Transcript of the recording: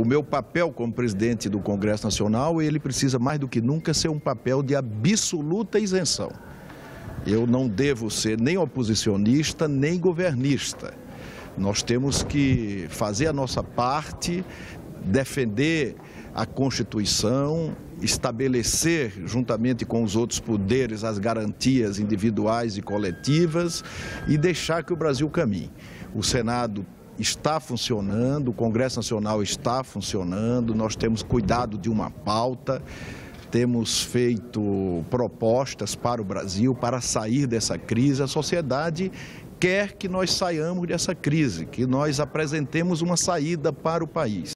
O meu papel como presidente do Congresso Nacional, ele precisa mais do que nunca ser um papel de absoluta isenção. Eu não devo ser nem oposicionista, nem governista. Nós temos que fazer a nossa parte, defender a Constituição, estabelecer, juntamente com os outros poderes, as garantias individuais e coletivas e deixar que o Brasil caminhe. O Senado está funcionando, o Congresso Nacional está funcionando, nós temos cuidado de uma pauta, temos feito propostas para o Brasil, para sair dessa crise. A sociedade quer que nós saiamos dessa crise, que nós apresentemos uma saída para o país.